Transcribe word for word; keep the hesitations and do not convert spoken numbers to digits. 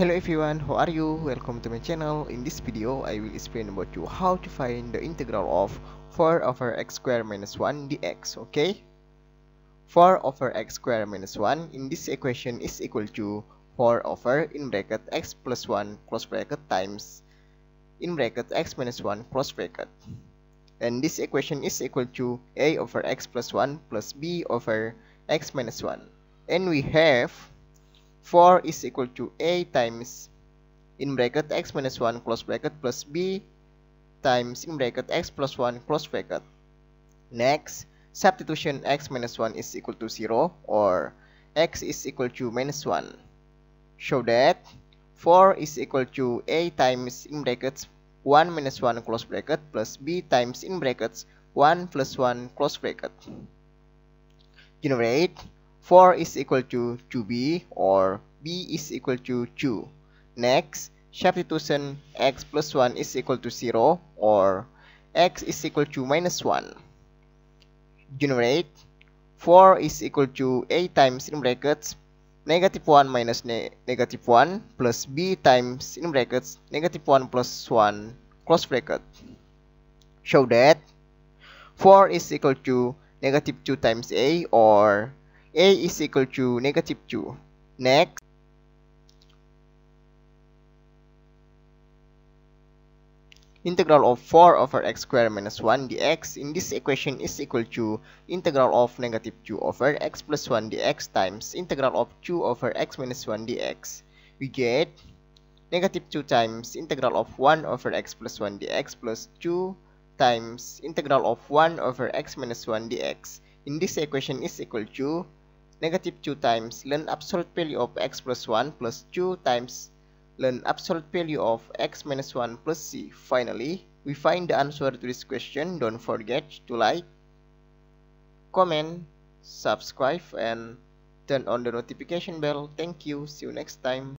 Hello everyone, how are you? Welcome to my channel. In this video, I will explain about you how to find the integral of four over x squared minus one dx, okay? four over x squared minus one in this equation is equal to four over in bracket x plus one close bracket times in bracket x minus one close bracket. And this equation is equal to a over x plus one plus b over x minus one. And we have four is equal to a times in bracket x minus one close bracket plus b times in bracket x plus one close bracket. Next, substitution x minus one is equal to zero or x is equal to minus one. Show that four is equal to a times in brackets one minus one close bracket plus b times in brackets one plus one close bracket. Generate. four is equal to two b or b is equal to two. Next, substitution x plus one is equal to zero or x is equal to minus one. Generate. four is equal to a times in brackets negative one minus ne negative one plus b times in brackets negative one plus one close bracket. Show that four is equal to negative two times a or a is equal to negative two. Next, integral of four over x squared minus one dx in this equation is equal to integral of negative two over x plus one dx times integral of two over x minus one dx. We get negative two times integral of one over x plus one dx plus two times integral of one over x minus one dx. In this equation is equal to negative two times ln absolute value of x plus one plus two times ln absolute value of x minus one plus c. Finally, we find the answer to this question. Don't forget to like, comment, subscribe, and turn on the notification bell. Thank you. See you next time.